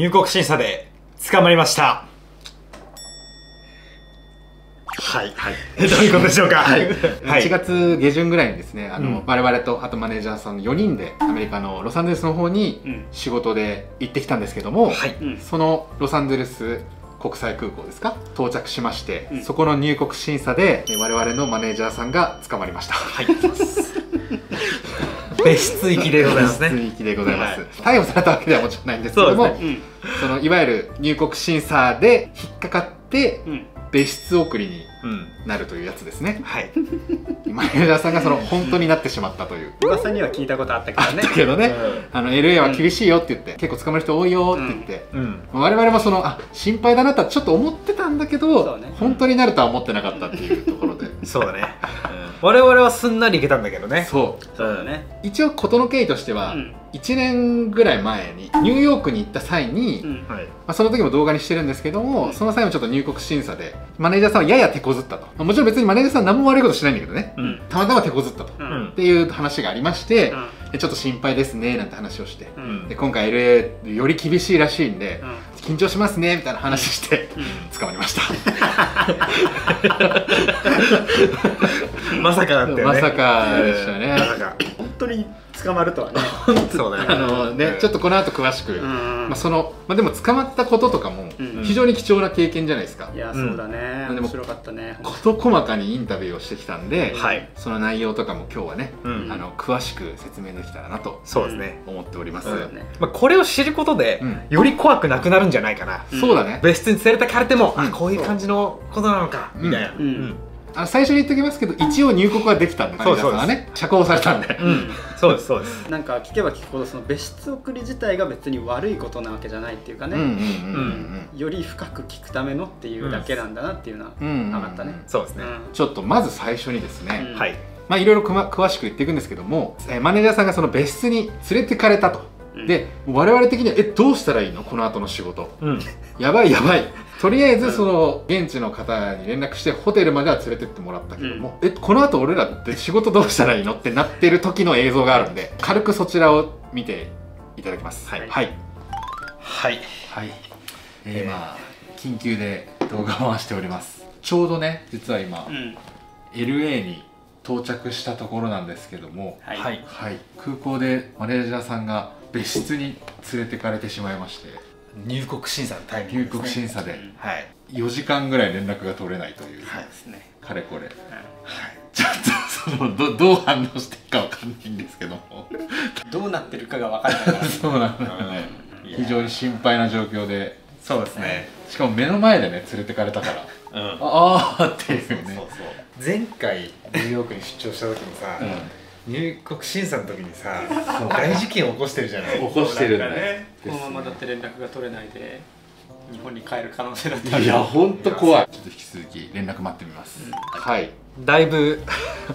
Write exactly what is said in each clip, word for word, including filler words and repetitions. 入国審査で捕まりました。はい、はい、どういうことでしょうか。はい、いちがつ下旬ぐらいにですね、あの、うん、我々とあとマネージャーさんのよにんでアメリカのロサンゼルスの方に仕事で行ってきたんですけども、うん、そのロサンゼルス国際空港ですか、到着しまして、うん、そこの入国審査で我々のマネージャーさんが捕まりました。はい。別室行きでございますね。別室行きでございます。逮捕されたわけではもちろんないんですけども、そのいわゆる入国審査で引っかかって、うん、別室送りになるというやつですね。はい。マネージャーさんがその本当になってしまったという。噂には聞いたことあったけどね。だけどね、あの エルエー は厳しいよって言って、結構捕まる人多いよって言って、我々もそのあ心配だなとはちょっと思ってたんだけど、本当になるとは思ってなかったっていうところで。そうだね。我々はすんなりいけたんだけどね。そう。そうだね。一応事の経緯としては、いちねんぐらい前にニューヨークに行った際に、その時も動画にしてるんですけども、その際もちょっと入国審査でマネージャーさんはやや手こずったと。もちろん別にマネージャーさん何も悪いことしないんだけどね、たまたま手こずったとっていう話がありまして、ちょっと心配ですねなんて話をして、今回 エルエー より厳しいらしいんで緊張しますねみたいな話して捕まりました。まさかだったよね。まさかでしたね。本当に捕まるとはね。そうね。あのね、ちょっとこの後詳しく、まあそのまあでも捕まったこととかも非常に貴重な経験じゃないですか。いやそうだね。面白かったね。事細かにインタビューをしてきたんで、その内容とかも今日はね、あの詳しく説明できたらなと、そうですね、思っております。まあこれを知ることでより怖くなくなるんじゃないかな。そうだね。別室に連れてかれてもこういう感じのことなのかみたいな。あの最初に言っておきますけど、一応入国はできたんで、そうそうですね。釈放されたんで、そうですそうです。なんか聞けば聞くほど、その別室送り自体が別に悪いことなわけじゃないっていうかね、より深く聞くためのっていうだけなんだなっていうのは分かったね。そうですね。ちょっとまず最初にですね、はい、まあいろいろ詳しく言っていくんですけども、マネージャーさんがその別室に連れてかれたと。で我々的にはえどうしたらいいのこの後の仕事、やばいやばい、とりあえずその現地の方に連絡してホテルまでは連れてってもらったけども、うん、えこの後俺らって仕事どうしたらいいのってなってる時の映像があるんで、軽くそちらを見ていただきます。はいはいはい、はい。えー、今緊急で動画を回しております。ちょうどね、実は今、うん、エルエー に到着したところなんですけども、はい、はいはい、空港でマネージャーさんが別室に連れてかれてしまいまして、入国審査のタイミングですね。入国審査でよじかんぐらい連絡が取れないという、かれこれ、ちょっとその ど, どう反応していいかわかんないんですけども、どうなってるかがわからないから、そうなんだよね。非常に心配な状況で、そうですね。しかも目の前でね連れてかれたから、うん、ああっていうね。前回ニューヨークに出張した時もさ、入国審査の時にさ、大事件を起こしてるじゃない。起こしてるんだね。このままだって連絡が取れないで日本に帰る可能性だった。いや本当怖い。ちょっと引き続き連絡待ってみます。はい。だいぶ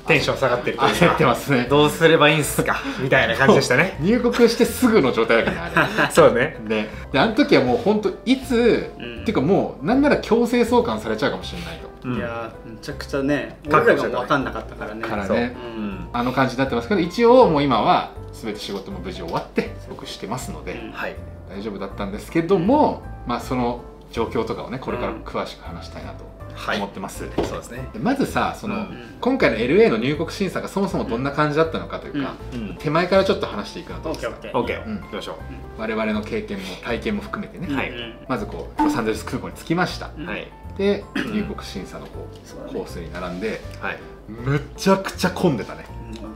テンション下がってる。焦ってますね。どうすればいいんすかみたいな感じでしたね。入国してすぐの状態だからね、あれ。そうね。で、あの時はもう本当いつっていうか、もうなんなら強制送還されちゃうかもしれないと。いやー、めちゃくちゃね、俺らが分かんなかったからね。からね、あの感じになってますけど、一応もう今は全て仕事も無事終わって僕してますので大丈夫だったんですけども、まあその状況とかをね、これから詳しく話したいなと思ってます。そうですね。まずさ、その今回の エルエー の入国審査がそもそもどんな感じだったのかというか、手前からちょっと話していくなと思います。 オーケー 行きましょう。我々の経験も体験も含めてね。まずこうロサンゼルス空港に着きました。で、入国審査のこうコースに並んで、むちゃくちゃ混んでたね。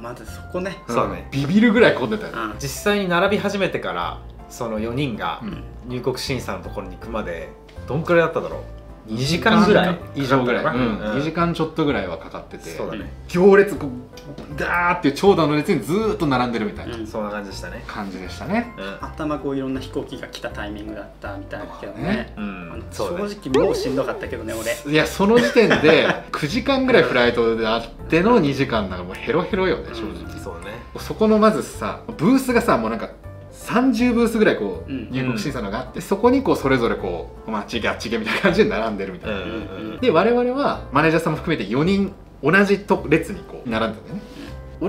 まずそこね、ビビるぐらい混んでたよね。実際に並び始めてからそのよにんが入国審査のところに行くまでどんくらいだっただろう。にじかんぐらい以上ぐらい、にじかんちょっとぐらいはかかってて、行列こうダーっていう長蛇の列にずーっと並んでるみたいな、そんな感じでしたね。感じでしたね。頭こういろんな飛行機が来たタイミングだったみたいだけどね。正直もうしんどかったけどね、俺。いや、その時点でくじかんぐらいフライトであってのにじかんだから、もうヘロヘロよね、正直。そうね。そこのまずさ、ブースがさ、もうなんかさんじゅうブースぐらいこう入国審査のがあって、そこにこうそれぞれこうマッチゲあっちゲみたいな感じで並んでるみたいな。で我々はマネージャーさんも含めてよにん同じ列にこう並んでたんだよね。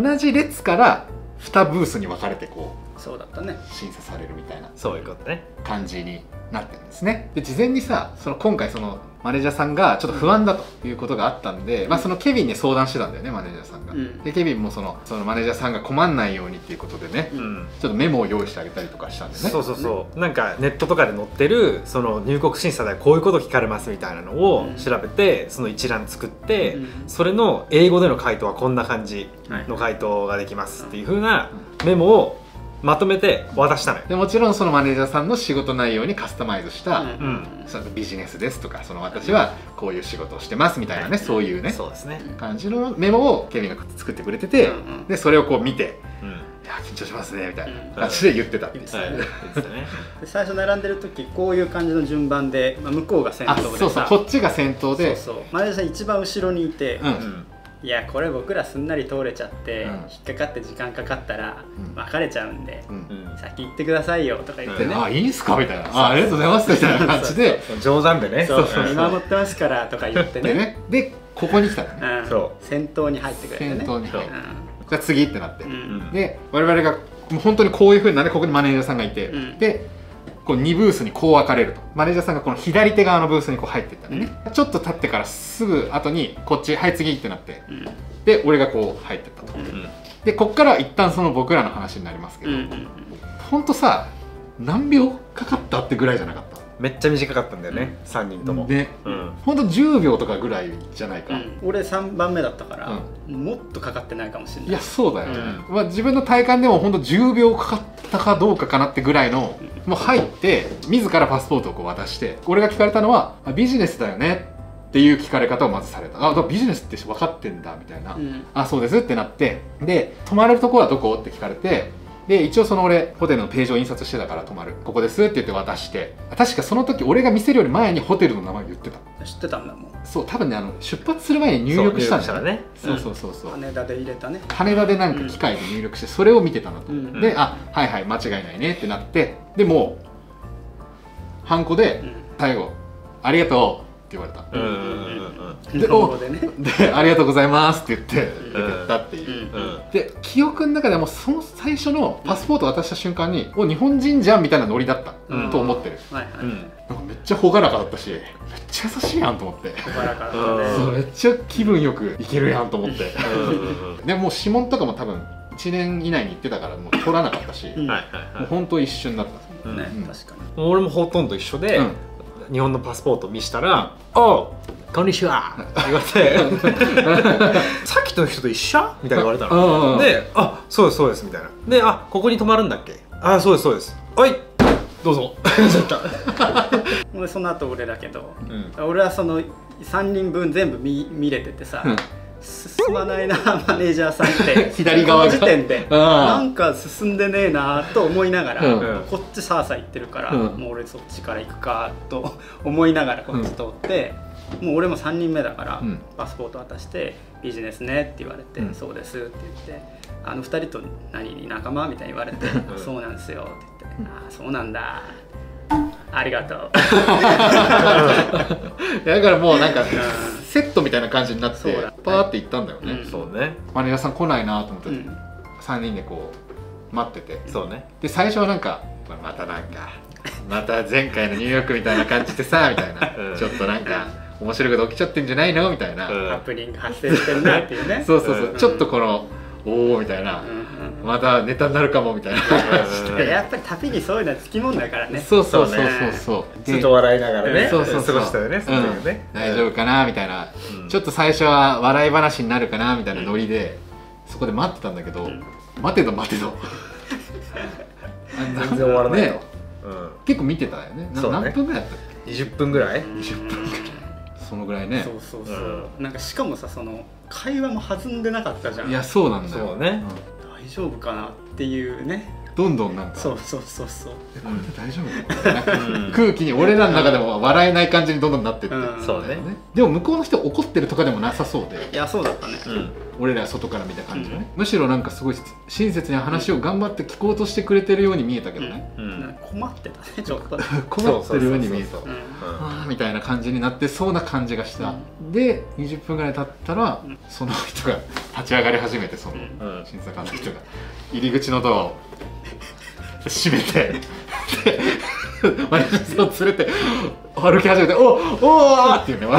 同じ列からにブースに分かれてこうそうだったね、審査されるみたいな、そういうことね、感じになってるんですね。で事前にさ、その今回そのマネージャーさんがちょっと不安だということがあったんで、まあ、そのケビンに相談してたんだよね、マネージャーさんが。うん、でケビンもそのそのマネージャーさんが困んないようにっていうことでね、うん、ちょっとメモを用意してあげたりとかしたんでね。そうそうそう、ね、なんかネットとかで載ってるその入国審査でこういうこと聞かれますみたいなのを調べて、うん、その一覧作って、うん、それの英語での回答はこんな感じの回答ができますっていう風なメモをまとめて渡したのよ。でもちろんそのマネージャーさんの仕事内容にカスタマイズした、うん、そのビジネスですとか、その私はこういう仕事をしてますみたいなね、はい、そういうね、そうですね、感じのメモをケビンが作ってくれてて、うん、でそれをこう見て、うん、いや緊張しますねみたいな感じで言ってたっていう。最初並んでる時こういう感じの順番で、まあ、向こうが先頭でさ、そうそう、こっちが先頭で、そうそう、マネージャーさん一番後ろにいて、うん、うん、いやこれ僕らすんなり通れちゃって、うん、引っかかって時間かかったら別れちゃうんで、うん、先行ってくださいよとか言ってね、うん、あいいんすかみたいな、あありがとうございますみたいな感じで冗談でね、見守ってますからとか言ってね、でここに来たらね、そう先頭に入ってくれてね、先頭に入ってじゃあ次ってなって、うん、で我々が本当にこういうふうになって、ここにマネージャーさんがいて、うん、でこうにブースにこう分かれると、マネージャーさんがこの左手側のブースにこう入っていったんでね、うん、ちょっと経ってからすぐ後にこっち「はい次」ってなって、うん、で俺がこう入ってったと、うん、でこっから一旦その僕らの話になりますけど、ほんとさ何秒かかったってぐらいじゃなかった？めっちゃ短かったんだよね、うん、さんにんともね、うん、ほんとじゅうびょうとかぐらいじゃないか、うん、俺さんばんめだったから、うん、もっとかかってないかもしれない。いやそうだよ、うん、まあ自分の体感でもほんとじゅうびょうかかったかどうかかなってぐらいの、もう入って自らパスポートをこう渡して、俺が聞かれたのは「ビジネスだよね」っていう聞かれ方をまずされた。あ、だからビジネスって分かってんだみたいな、うん、あそうですってなって、で泊まれるとこはどこって聞かれて、で一応その俺ホテルのページを印刷してたから、泊まるここですって言って渡して、確かその時俺が見せるより前にホテルの名前言ってた。知ってたんだもん。そう多分ね、あの出発する前に入力したんだよね。そうそうそうそう、羽田で入れたね。羽田でなんか機械で入力して、それを見てたんだと思って、うん、であはいはい間違いないねってなって、でもうハンコで最後「ありがとう」って言われた。で「ありがとうございます」って言って出てったっていう。で記憶の中でもその最初のパスポート渡した瞬間に「お日本人じゃん」みたいなノリだったと思ってる。めっちゃ朗らかだったし、めっちゃ優しいやんと思って、朗らかだったね。めっちゃ気分よくいけるやんと思って、でもう指紋とかも多分いちねん以内に行ってたから、もう取らなかったし、もうほんと一瞬だったね。確かに俺もほとんど一緒で、日本のパスポート見したら「おうこんにちは」って言われて「さっきの人と一緒？」みたいな言われたので「あそうですそうです」みたいなで「あここに泊まるんだっけ？あそうですそうです」「はいどうぞ」俺その後俺だけど、俺はそのさんにんぶん全部見れててさ、進まないなマネージャーさんって左側の時点でなんか進んでねえなと思いながら、こっちサーサー行ってるからもう俺そっちから行くかと思いながらこっち通って、もう俺もさんにんめだからパスポート渡して「ビジネスね」って言われて「そうです」って言って「あのふたりと何仲間？」みたいに言われて「そうなんですよ」って言って「ああそうなんだ」ありがとう。だからもうなんかセットみたいな感じになって、パーって行ったんだよね。そうね。マネージャーさん来ないなと思ってさんにんでこう待ってて。そうね。で最初はなんかまたなんかまた前回のニューヨークみたいな感じでさみたいな、ちょっとなんか面白いこと起きちゃってんじゃないのみたいな。ハプニング発生してるなっていうね。そうそうそう。ちょっとこのおおみたいな。またネタになるかもみたいな話で、やっぱり旅にそういうのはつきもんだからね。そうそうそうそうそう、ずっと笑いながらね過ごしたよね。大丈夫かなみたいな、ちょっと最初は笑い話になるかなみたいなノリでそこで待ってたんだけど、待てど待てど全然終わらないよ。結構見てたよね。何分ぐらいだったっけ？にじゅっぷんぐらい？にじゅっぷんぐらい、そのぐらいね。そうそうそう。なんかしかもさ、その会話も弾んでなかったじゃん。いやそうなんだよね。大丈夫かなっていうね、どんどんなんかそうそうそうそう、大丈夫空気に俺らの中でも笑えない感じにどんどんなってって、そうね。でも向こうの人怒ってるとかでもなさそうで、いやそうだったね。俺ら外から見た感じね、むしろなんかすごい親切に話を頑張って聞こうとしてくれてるように見えたけどね。困ってたね、ちょっと困ってるように見えた、ああみたいな感じになってそうな感じがした。でにじゅっぷんぐらい経ったらその人が立ち上がり始めて、その審査官の人が入り口のドアを閉めて私を連れて歩き始めて、おおーって言うね、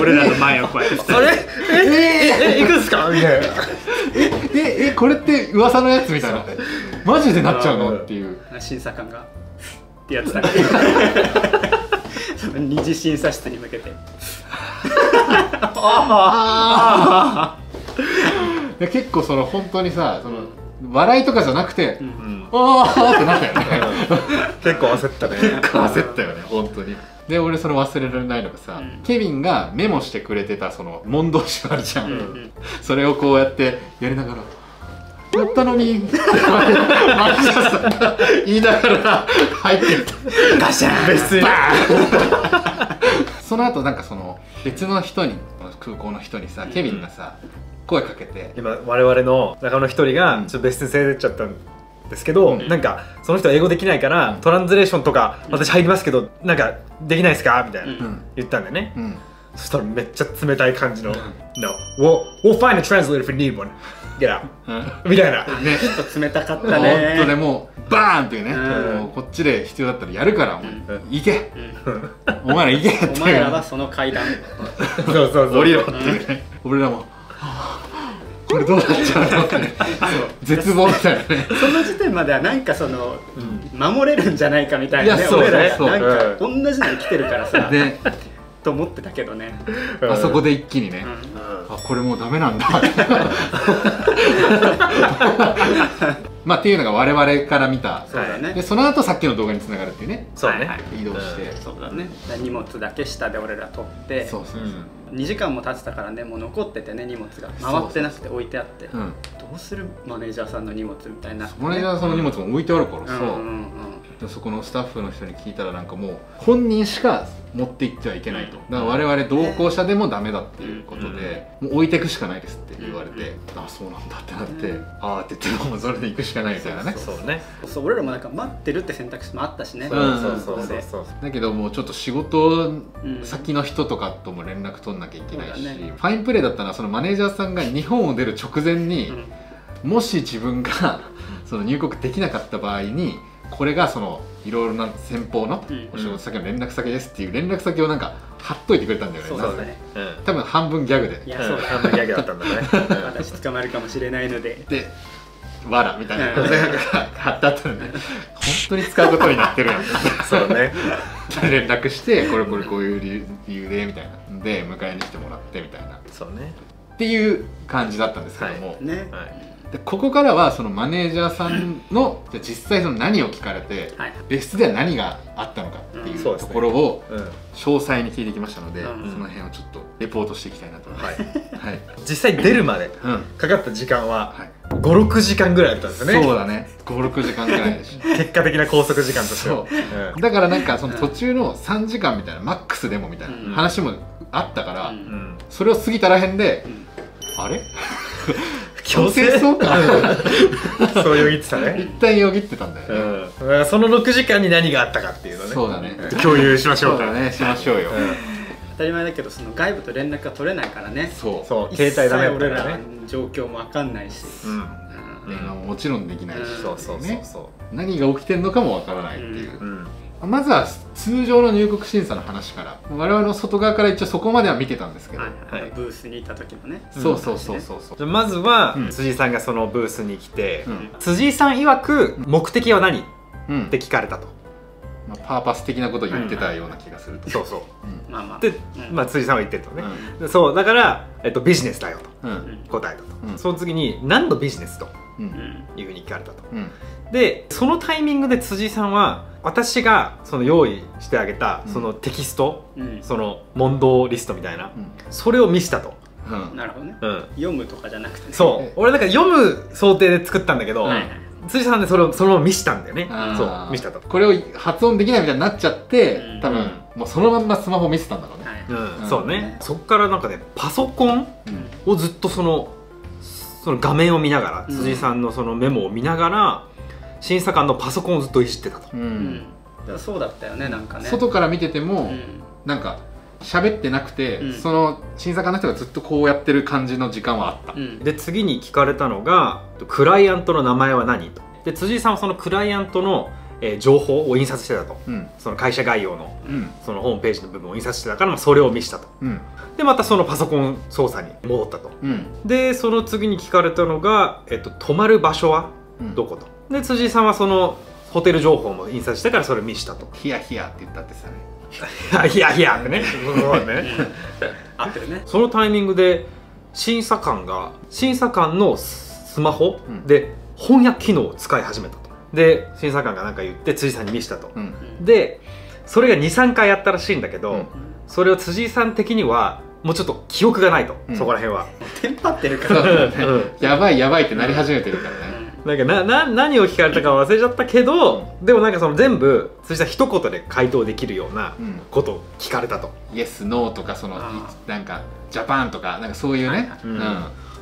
俺らの前をこうやって、あれええええ行くんすかみたいな、えええこれって噂のやつみたいな、マジでなっちゃうのっていう審査官がってやってたから、二次審査室に向けてああ結構その本当にさ、その笑いとかじゃなくて、ああってなったよね。結構焦ったね。結構焦ったよね、本当に。で、俺それ忘れられないのがさ、ケビンがメモしてくれてたその問答集あるじゃん。それをこうやってやりながら、やったのにって言いながら入ってる。ガシャン別に。その後なんかその別の人に、空港の人にさ、ケビンがさ、声かけて、今我々の中の一人がちょっと別室に連れてっちゃったんですけど、うん、なんかその人は英語できないから、うん、トランスレーションとか私入りますけど、なんかできないですかみたいな、うん、言ったんだよね、うん、そしたらめっちゃ冷たい感じの「No, we'll, we'll find a translator if you need one. Get out.」みたいなね、ちょっと冷たかったね。本当でもうバーンっていうね、うん、こっちで必要だったらやるから、うん、行け、うん、お前ら行けってお前らはその階段そうそうそう降りろっていうね、うん、俺らもこれどうなっちゃうのかね、絶望みたいなね。その時点まではなんかその守れるんじゃないかみたいなね、俺らなんか同じのに来てるからさと思ってたけどね、あそこで一気にね、あ、これもうダメなんだまあっていうのが我々から見た。その後さっきの動画につながるっていうね、移動して、そうだね、荷物だけ下で俺ら取って、そうそうそう、にじかんも経ってたからね、もう残っててね、荷物が回ってなくて置いてあって、どうするマネージャーさんの荷物みたいな、マネージャーさんの荷物も置いてあるからさ、そこのスタッフの人に聞いたら、なんかもう本人しか持って行ってはいけないと、だから我々同行者でもダメだっていうことで、もう置いていくしかないですって言われて、ああそうなんだってなって、ああって言ってもそれで行くしかないみたいなね。そうね、俺らもなんか待ってるって選択肢もあったしね。そうそうそうそう、だけどもうちょっと仕事先の人とかとも連絡取んなきゃいけないし、ファインプレーだったのはそのマネージャーさんが日本を出る直前に、もし自分がその入国できなかった場合に、これがそのいろいろな先方のお仕事先の連絡先ですっていう連絡先をなんか貼っといてくれたんだよね。そうだね、多分半分ギャグで、いやそうだ、半分ギャグだったんだね私捕まるかもしれないのででわらみたいな貼ってあったので、本当に使うことになってるやんそうね連絡して、これこれこういう理由でみたいなで迎えに来てもらってみたいな、そうねっていう感じだったんですけどもね。でここからはそのマネージャーさんのじゃ実際その何を聞かれて、はい、別室では何があったのかっていうところを詳細に聞いてきましたので、その辺をちょっとレポートしていきたいなと思います。実際出るまでかかった時間はごろくじかんぐらいだったんですね。そうだね、ごろくじかんぐらいでし結果的な拘束時間としてはだからなんかその途中のさんじかんみたいな、マックスでもみたいな話もあったから、それを過ぎたらへんで、あれ強制送還そうよぎってたね。一旦よぎってたんだよね。そのろくじかんに何があったかっていうのね、そうだね、共有しましょうからね、しましょうよ。当たり前だけど、その外部と連絡が取れないからね。そうそう、携帯ダメだからね、状況も分かんないし、電話ももちろんできないし、そうそうそうそう、何が起きてんのかも分からないっていう。まずは通常の入国審査の話から、我々の外側から一応そこまでは見てたんですけど、ブースにいた時もね、そうそうそうそうそう。まずは辻井さんがそのブースに来て、辻井さん曰く目的は何って聞かれたと、パーパス的なことを言ってたような気がすると。そうそう、まあまあで、辻井さんは言ってるとね、そうだからビジネスだよと答えたと。その次に何のビジネスというふうに聞かれたと。でそのタイミングで辻井さんは、私がその用意してあげたそのテキスト、うん、その問答リストみたいな、うん、それを見せたと。なるほどね、うん、読むとかじゃなくてね。そう俺なんか読む想定で作ったんだけど、はい、辻さんでそれをそのまま見せたんだよね。そう見せたと、これを発音できないみたいになっちゃって、うん、多分もうそのまんまスマホ見せたんだろうね、はい、うん、そうね。そっからなんかね、パソコンをずっとそのその画面を見ながら、辻さんのそのメモを見ながら、うん、審査官のパソコンをずっといじってたと。うん、そうだったよね、なんかね。外から見てても、うん、なんか喋ってなくて、うん、その審査官の人がずっとこうやってる感じの時間はあった。うん、で次に聞かれたのが、クライアントの名前は何と。で辻井さんはそのクライアントの情報を印刷してたと、うん、その会社概要 の,、うん、そのホームページの部分を印刷してたから、まあ、それを見せたと、うん、でまたそのパソコン操作に戻ったと、うん、でその次に聞かれたのが、えっと、泊まる場所はどこと、うん、で辻井さんはそのホテル情報も印刷したからそれを見せたと。ヒヤヒヤって言ったってさねヒヤヒヤってね合ってるね。そのタイミングで審査官が審査官のスマホで翻訳機能を使い始めたと。で審査官が何か言って辻さんに見せたと、うん、でそれがにさんかいやったらしいんだけど、うん、それを辻井さん的にはもうちょっと記憶がないと、うん、そこら辺はテンパってるからねやばいやばいってなり始めてるからねなんかなな何を聞かれたか忘れちゃったけど、うん、でもなんかその全部辻さん一言で回答できるようなことを聞かれたと、イエスノーとかそのなんかジャパンとかなんかそういうね、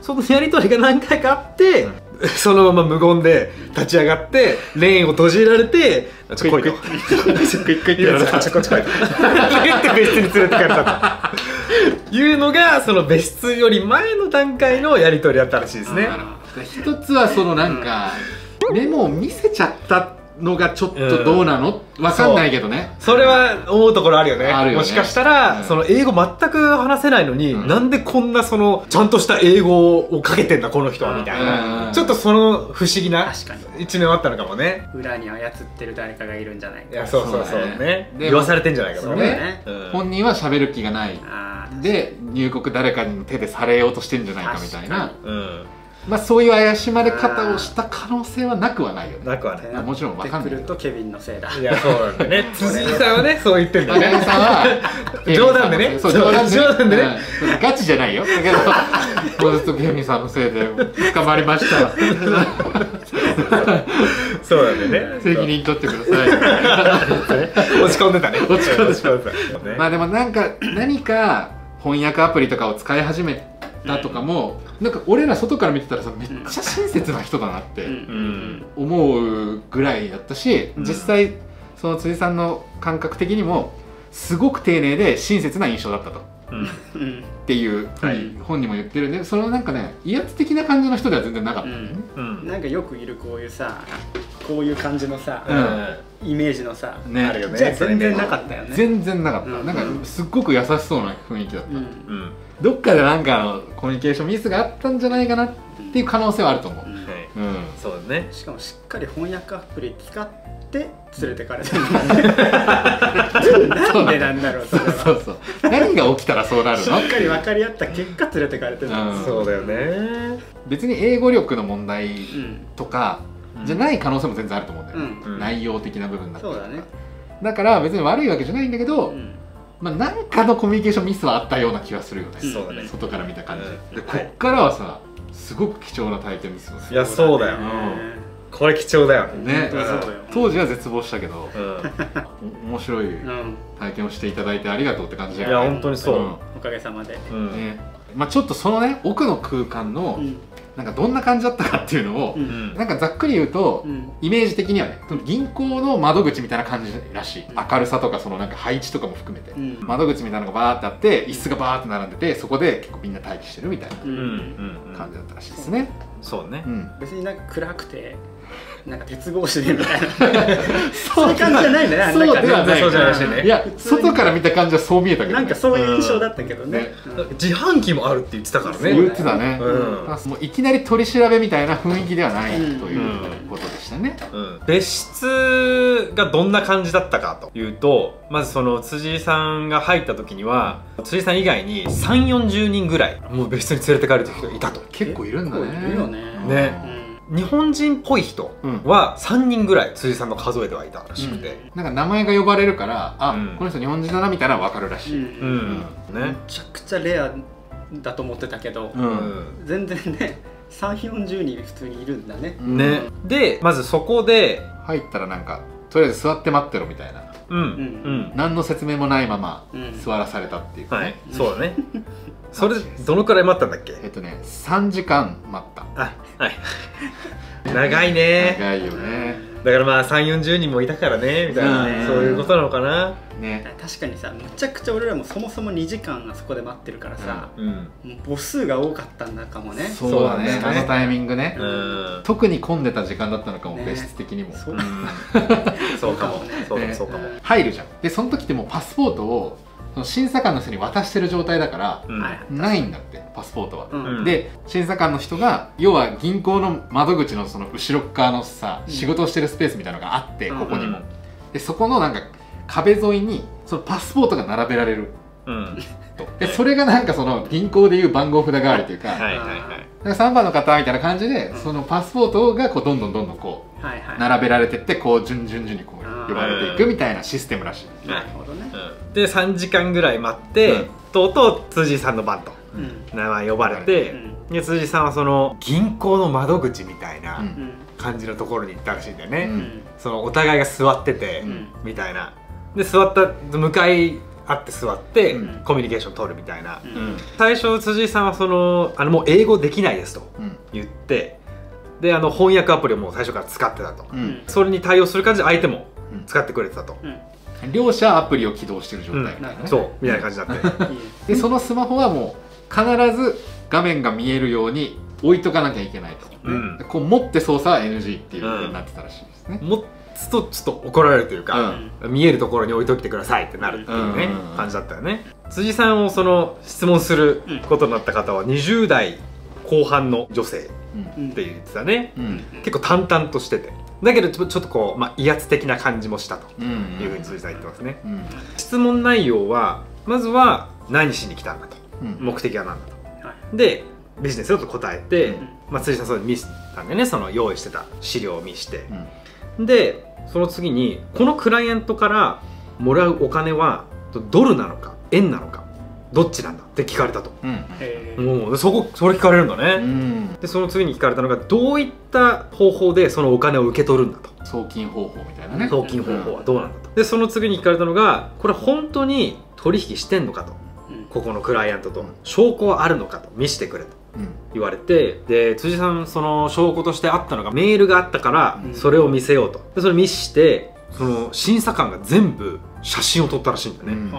そのやり取りが何回かあって、うんそのまま無言で立ち上がってレーンを閉じられて「ちょこいと」「ちょこちょこいと」って別室に連れてかれたというのがその別室より前の段階のやり取りだったらしいですね。一つはそのなんかメモを見せちゃったのがちょっとどうなのわかんないけどね。それは思うところあるよね。もしかしたらその英語全く話せないのになんでこんなそのちゃんとした英語をかけてんだこの人はみたいな、ちょっとその不思議な一面はあったのかもね。裏に操ってる誰かがいるんじゃないか、そうそうそうね、言わされてんじゃないかもね。本人は喋る気がないで入国誰かに手でされようとしてんじゃないかみたいな、まあそういう怪しまれ方をした可能性はなくはないよね。なくはない。もちろんわかんない。出てくるとケビンのせいだ。いやそうなんだね。辻井さんはねそう言ってるんだね。辻井さんは冗談でね。そう冗談でね。ガチじゃないよ。だけどもうずっとケビンさんのせいで捕まりました。そうなんだね。責任取ってください。落ち込んでたね。落ち込んでた。まあでもなんか何か翻訳アプリとかを使い始めだとかもなんか俺ら外から見てたらさめっちゃ親切な人だなって思うぐらいだったし、実際その辻さんの感覚的にもすごく丁寧で親切な印象だったと、うん、っていう本にも言ってるんで、そのなんかね威圧的な感じの人では全然なかった、うんうん、なんかよくいるこういうさこういう感じのさ、うん、イメージのさ、ね、あるよね。じゃあ全然なかったよね。全然なかった、うん、なんかすっごく優しそうな雰囲気だった、うんうん、どっかでなんかコミュニケーションミスがあったんじゃないかなっていう可能性はあると思う。そうだね。しかもしっかり翻訳アプリ使って連れてかれたなんでなんだろう。そうそうそう。何が起きたらそうなるの？しっかり分かり合った結果連れてかれてる。そうだよね。別に英語力の問題とかじゃない可能性も全然あると思うんだよね。内容的な部分だったりとか。だから別に悪いわけじゃないんだけど、まあなんかのコミュニケーションミスはあったような気がするよね。そうだね。外から見た感じ。でこっからはさ。すごく貴重な体験ですよね。いやそうだよ、これ貴重だよね。当時は絶望したけど面白い体験をしていただいてありがとうって感じだよね。いや本当にそう、おかげさまで。ちょっとそのね奥の空間のなんかどんな感じだったかっていうのをなんかざっくり言うとイメージ的にはね銀行の窓口みたいな感じらしい。明るさとかそのなんか配置とかも含めて窓口みたいなのがバーってあって椅子がバーって並んでてそこで結構みんな待機してるみたいな感じだったらしいですね。そうね。別になんか暗くてなんか鉄格子でみたいなそういう感じじゃないんだね。そうではない。そうじゃないしね。いや外から見た感じはそう見えたけどなんかそういう印象だったけどね。自販機もあるって言ってたからね。言ってたね。もういきなり取り調べみたいな雰囲気ではないということでしたね。別室がどんな感じだったかというと、まずその辻井さんが入った時には辻井さん以外にさんじゅうよんじゅうにんぐらいもう別室に連れて帰る人がいたと。結構いるんだね。いるよね。日本人っぽい人はさんにんぐらい辻さんが数えてはいたらしくて、なんか名前が呼ばれるからあこの人日本人だなみたいなの分かるらしい。めちゃくちゃレアだと思ってたけど全然ねさんじゅうよんじゅうにん普通にいるんだね。でまずそこで入ったらなんかとりあえず座って待ってろみたいな、何の説明もないまま座らされたっていうかね。そうだね。それどのくらい待ったんだっけ？えっとねさんじかん待った。あ、はい長いね。長いよね。だからまあさんじゅうよんじゅうにんもいたからねみたいな、ね、そういうことなのかな、ね、確かにさ、むちゃくちゃ俺らもそもそもにじかんあそこで待ってるからさ、うんうん、母数が多かったんだかもね。そうだね、あのタイミングね、うん、特に混んでた時間だったのかも、ね、別室的にもそうかもね、そうかも。入るじゃん。でその時ってもうパスポートを審査官の人に渡してる状態だから、うん、ないんだってパスポートは、うん、で審査官の人が要は銀行の窓口のその後ろ側のさ、うん、仕事をしてるスペースみたいなのがあって、うん、ここにも、うん、でそこのなんか壁沿いにそのパスポートが並べられる、うん、とでそれがなんかその銀行でいう番号札代わりというか、さんばんの方みたいな感じで、うん、そのパスポートがこうどんどんどんどんこう並べられてってこう順々順々にこう呼ばれていくみたいなシステムらしい。なるほどね。でさんじかんぐらい待って、うん、とうとう辻さんの番と、うん、名前呼ばれて、うん、で辻さんはその銀行の窓口みたいな感じのところに行ったらしいんだよね、うん、そのお互いが座ってて、うん、みたいなで座った向かい合って座って、うん、コミュニケーション取るみたいな、うん、最初辻さんはそのあのもう英語できないですと言って、うん、であの翻訳アプリをもう最初から使ってたと、うん、それに対応する感じで相手も使ってくれてたと。うんうん、両者アプリを起動してる状態みたいな、そうみたいな感じになってでそのスマホはもう必ず画面が見えるように置いとかなきゃいけないと、うん、こう持って操作は エヌジー っていうことになってたらしいですね。持つとちょっと怒られるというか、うん、見えるところに置いときてくださいってなるっていうね感じだったよね。辻さんをその質問することになった方はにじゅうだいこうはんの女性って言ってたね、うん、結構淡々としてて。だけどちょっとこう、まあ、威圧的な感じもしたというふうに辻さん言ってますね。質問内容はまずは何しに来たんだと、うん、目的は何だと、はい、でビジネスだと答えて、うんまあ、辻さんそれ見せたんでね、その用意してた資料を見して、うん、でその次にこのクライアントからもらうお金はドルなのか円なのかどっちなんだって聞かれたと、うん、うそこそれ聞かれるんだね、うん、でその次に聞かれたのがどういった方法でそのお金を受け取るんだと、送金方法みたいなね、送金方法はどうなんだと、うん、でその次に聞かれたのがこれ本当に取引してんのかと、うん、ここのクライアントと、うん、証拠はあるのかと見せてくれと言われて、で辻さんその証拠としてあったのがメールがあったからそれを見せようと、でそれ見してその審査官が全部写真を撮ったらしいんだね、うん、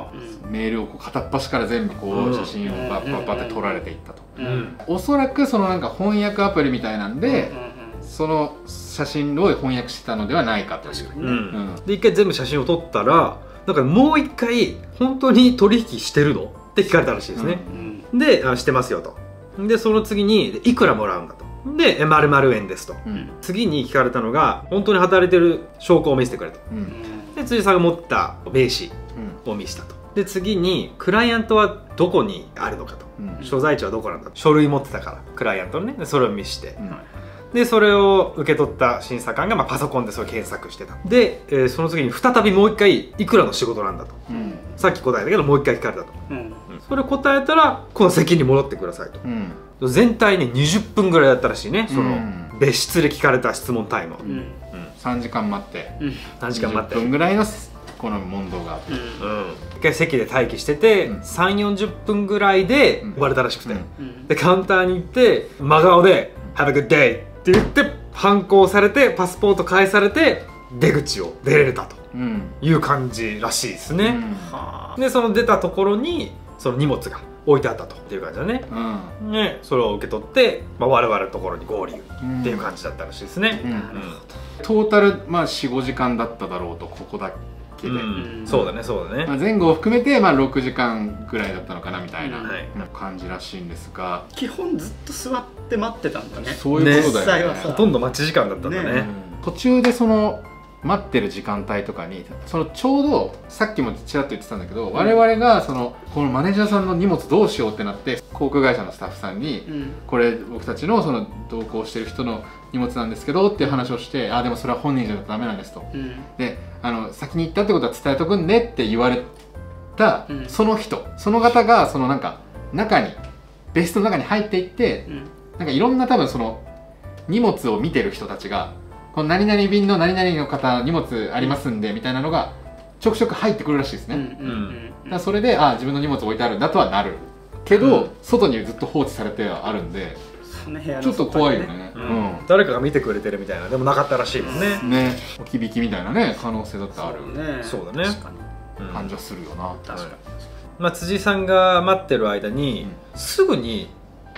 メールをこう片っ端から全部こう写真をバッバッバッって撮られていったと、うん、おそらくそのなんか翻訳アプリみたいなんで、うん、その写真を翻訳してたのではないかと。で一回全部写真を撮ったらなんかもう一回「本当に取引してるの?」って聞かれたらしいですね、うんうん、であ「してますよ」と。でその次に「いくらもらうんだ」と。で丸々円ですと、うん、次に聞かれたのが本当に働いてる証拠を見せてくれと、うん、で辻さんが持った名刺を見せたと、で次にクライアントはどこにあるのかと、うん、所在地はどこなんだと、書類持ってたからクライアントのね、でそれを見せて、うん、でそれを受け取った審査官が、まあ、パソコンでそれ検索してたで、えー、その次に再びもう一回いくらの仕事なんだと、うん、さっき答えたけどもう一回聞かれたと、うん、それ答えたらこの席に戻ってくださいと、うん、全体ににじゅっぷんぐらいだったらしいね、その別室で聞かれた質問タイムはさんじかん待ってにじゅっぷんぐらいのこの問答があって、一回席で待機しててさんじゅうよんじゅっぷんぐらいで終われたらしくて、でカウンターに行って真顔で「Have a good day」って言って反抗されてパスポート返されて出口を出れたという感じらしいですね。でその出たところにその荷物が置いてあったとっていう感じだね、うん、ね、それを受け取って、まあ、我々のところに合流っていう感じだったらしいですね。トータル、まあ、よん、ごじかんだっただろうと、ここだけで、うん、そうだねそうだね、まあ前後を含めて、まあ、ろくじかんぐらいだったのかなみたいな感じらしいんですが、うん、基本ずっと座って待ってたんだね。そういうことだよね。ほとんど待ち時間だったんだね、うん、途中でその待ってる時間帯とかにそのちょうどさっきもちらっと言ってたんだけど、うん、我々がそのこのマネージャーさんの荷物どうしようってなって航空会社のスタッフさんに、うん、これ僕たちのその同行してる人の荷物なんですけどっていう話をして「ああでもそれは本人じゃなくてダメなんです」と。うん、であの先に行ったってことは伝えとくんねって言われた、うん、その人その方がそのなんか中に別室の中に入っていって、うん、なんかいろんな多分その荷物を見てる人たちが。この何々便の何々の方荷物ありますんでみたいなのがちょくちょく入ってくるらしいですね。それであ自分の荷物置いてあるんだとはなるけど、うん、外にずっと放置されてはあるんで、ちょっと怖いよね。誰かが見てくれてるみたいなでもなかったらしいもんね。ね、置き引きみたいなね可能性だってある。そうだね。感じはするよな。確かに。まあ辻さんが待ってる間にすぐに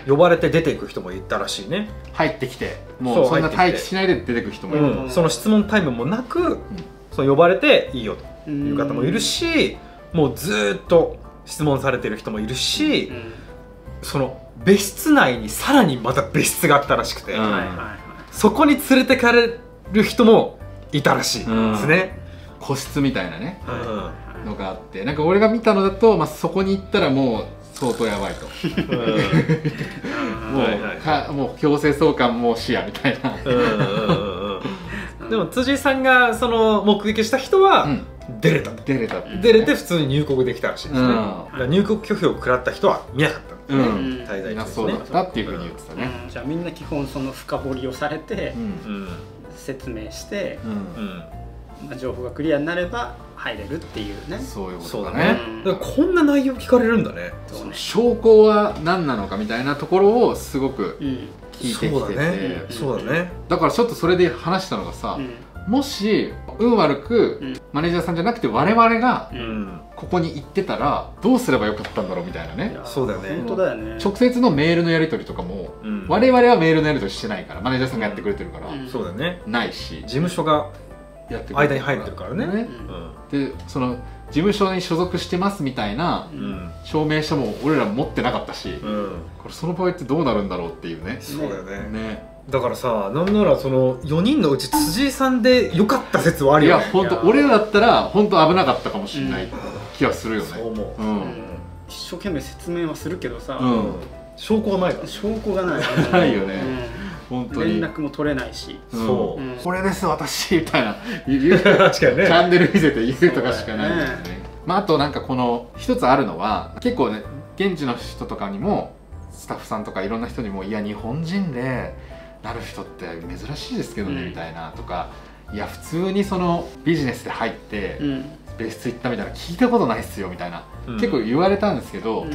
呼ばれて出ていく人もいたらしいね。入ってきてもうそんな待機しないで出てく人もいる。その質問タイムもなくその呼ばれていいよという方もいるし、もうずっと質問されてる人もいるし、その別室内にさらにまた別室があったらしくて、そこに連れてかれる人もいたらしいですね。個室みたいなねのがあって、なんか俺が見たのだと、まあ、そこに行ったらもう相当やばいと、もう強制送還も視野みたいな。でも辻さんがその目撃した人は、うん、出れた出れた出れて普通に入国できたらしいですね。入国拒否を食らった人はいなかった、滞在中だったっていうふうに言ってたね。じゃあみんな基本その深掘りをされて説明して情報がクリアになれば入れるっていうね。そういうことだね。こんな内容聞かれるんだね。証拠は何なのかみたいなところをすごく聞いてきてて、そうだね。だからちょっとそれで話したのがさ、もし運悪くマネージャーさんじゃなくて我々がここに行ってたらどうすればよかったんだろうみたいなね。そうだよね、本当だよね。直接のメールのやり取りとかも我々はメールのやり取りしてないから、マネージャーさんがやってくれてるからそうだね、ないし事務所が間に入ってるからね。でその事務所に所属してますみたいな証明書も俺ら持ってなかったし、これその場合ってどうなるんだろうっていうね。そうだよね。だからさ、なんならそのよにんのうち辻井さんでよかった説はあるよね。いや本当俺らだったら本当危なかったかもしれない気がするよね。そう思う。一生懸命説明はするけどさ、証拠がないから。証拠がないないよね。本当に連絡も取れないし、そうこれです私みたいな確かにね、チャンネル見せて言うとかしかないんだよね。まああとなんかこの一つあるのは結構ね、現地の人とかにもスタッフさんとかいろんな人にも、いや日本人でなる人って珍しいですけどねみたいなとか、いや普通にそのビジネスで入って別室行ったみたいな聞いたことないっすよみたいな結構言われたんですけど、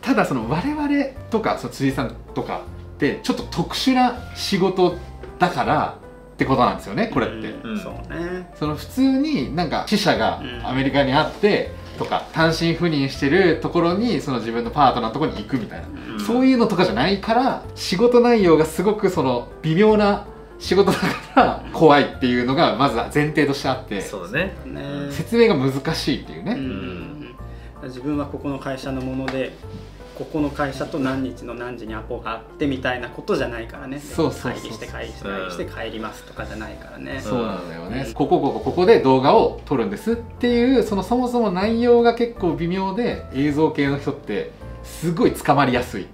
ただその我々とかその辻さんとかってちょっと特殊な仕事だからってことなんですよねこれって。その普通になんか支社がアメリカにあってとか単身赴任してるところにその自分のパートナーのところに行くみたいな、うん、そういうのとかじゃないから、仕事内容がすごくその微妙な仕事だから怖いっていうのがまず前提としてあって、そうだね、説明が難しいっていうね、うん、自分はここの会社のものでここの会社と何日の何時にアポがあってみたいなことじゃないからね。会議して会議して会議して帰りますとかじゃないからね。そうなんだよね、うん、ここここここで動画を撮るんですっていうそのそもそも内容が結構微妙で、映像系の人ってすごい捕まりやすい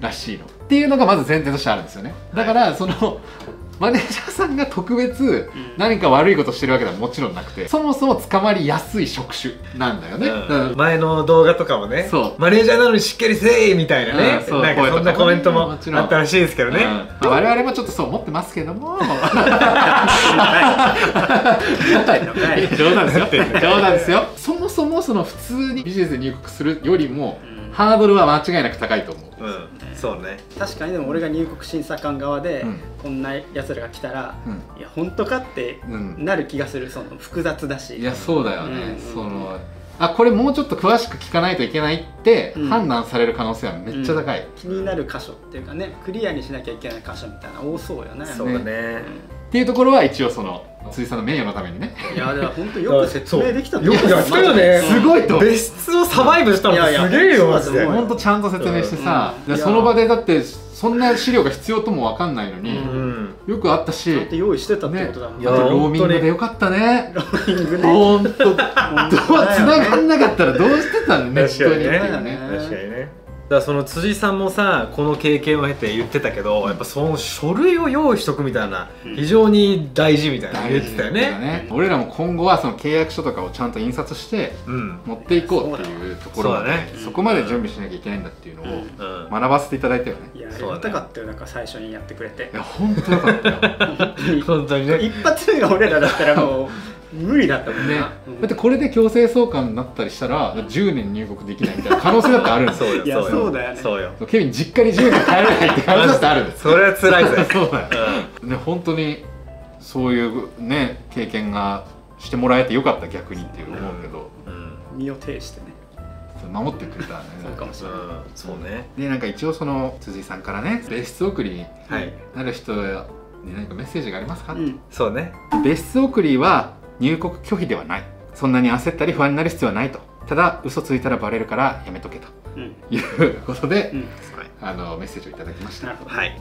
らしいのっていうのがまず前提としてあるんですよね。だからその、はい、マネージャーさんが特別何か悪いことしてるわけではもちろんなくて、うん、そもそも捕まりやすい職種なんだよね、うん、前の動画とかもね、マネージャーなのにしっかりせいみたいなね、うん、なんかそんなコメントもあったらしいですけどね、うんうん、まあ、我々もちょっとそう思ってますけども冗談ですよ冗談ですよそもそもその普通にビジネスで入国するよりも、うん、ハードルは間違いなく高いと思う、うん、そうね、確かに。でも俺が入国審査官側で、うん、こんなやつらが来たら、うん、いや本当かってなる気がする、うん、その複雑だし。いやそうだよね、うん、そのあこれもうちょっと詳しく聞かないといけないって判断される可能性はめっちゃ高い、うんうん、気になる箇所っていうかね、クリアにしなきゃいけない箇所みたいな多そうよね。そうだね、うん、っていうところは一応その辻さんの名誉のためにね。いやでも本当よく説明できたんだよ。よくやったよね。すごいと。別室をサバイブしたのすげえよマジで。本当ちゃんと説明してさ、その場でだってそんな資料が必要ともわかんないのに、よくあったし。用意してたってことだもんね。ローミングでよかったね。ローミングね。本当。どう繋がんなかったらどうしてたんだね。確かにね。確かにね。だからその辻さんもさ、この経験を経て言ってたけど、やっぱその書類を用意しとくみたいな、うん、非常に大事みたいな言ってたよね。俺らも今後はその契約書とかをちゃんと印刷して持っていこうっていうところまで、そこまで準備しなきゃいけないんだっていうのを学ばせていただいたよね。いやありがたかったよ、なんか最初にやってくれて。いや本当よかったよ本当にね。一発目が俺らだったらもう無理だったもんね。だってこれで強制送還になったりしたらじゅうねん入国できないみたいな可能性だってあるんですよ。そうよ、そうだよね。そうよ。ケビン実家にじゅうねん帰れないって可能性だってあるんです。それは辛いぜ。そうだね。本当にそういうね経験がしてもらえてよかった、逆にっていう思うけど、身を挺してね守ってくれたね。そうかもしれない。そうね。でなんか一応その辻井さんからね、別室送りになる人に何かメッセージがありますか。そうね。別室送りは入国拒否ではない。そんなに焦ったり不安になる必要はないと。ただ嘘ついたらバレるからやめとけと、うん、いうことで、うん、あのメッセージをいただきました。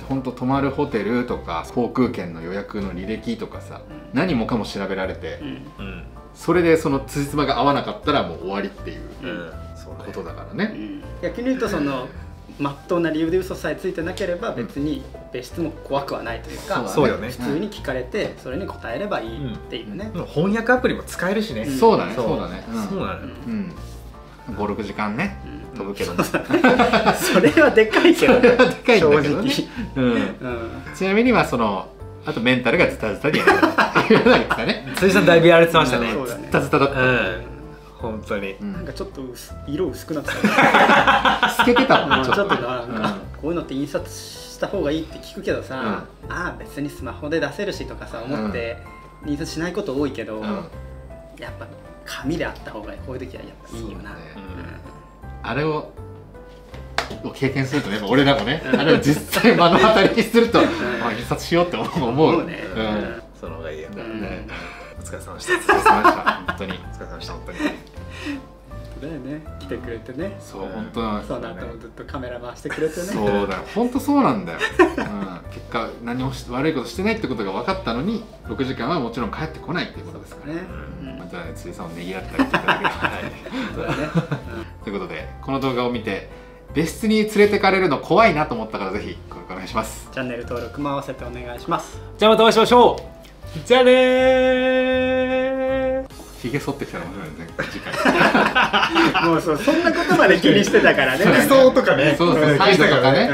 本当、はい、泊まるホテルとか航空券の予約の履歴とかさ、うん、何もかも調べられて、うん、それでそのつじつまが合わなかったらもう終わりっていう、うん、ことだからね、うん、逆に言うとその真っ当な理由で嘘さえついてなければ別に別室も怖くはないというか、普通に聞かれてそれに答えればいいっていうね。翻訳アプリも使えるしね。そうだね、そうだね、そうだね。ごろくじかんね飛ぶけど、それはでかいけど、正直。ちなみにはそのあとメンタルがズタズタにやるね。辻さんだいぶやられてましたね。ズタズタだった。本当になんかちょっと色薄くなってた。透けてたもん。ちょっとなんかこういうのって印刷した方がいいって聞くけどさ、ああ別にスマホで出せるしとかさ思って印刷しないこと多いけど、やっぱ紙であった方がこういう時はやっぱいいよな。あれを経験するとね、俺らもね、あれを実際目の当たりにすると印刷しようって思うね。その方がいいよね。お疲れ様でした。お疲れ様でした。本当に。お疲れ様でした。本当に。だよね。来てくれてね。そう、本当なんですよね。その後もずっとカメラ回してくれてね。そうだよ。本当そうなんだよ。うん。結果何も悪いことしてないってことが分かったのに、ろくじかんはもちろん帰ってこないっていうことですからね。また辻さんをねぎらったりとか。そうだね。ということでこの動画を見て別室に連れてかれるの怖いなと思ったからぜひお願いします。チャンネル登録も合わせてお願いします。じゃあまたお会いしましょう。じゃあねー。ひげ剃ってきたら面白いね、次回。もうそう、そんなことまで気にしてたからね。そうとかね、そうそう、態度とかね。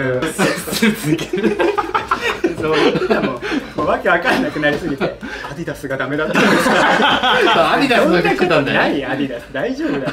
そう、わけわかんなくなりすぎて、アディダスがダメだったんですか。アディダスの服着てたんだよ。ない、アディダス、大丈夫だ。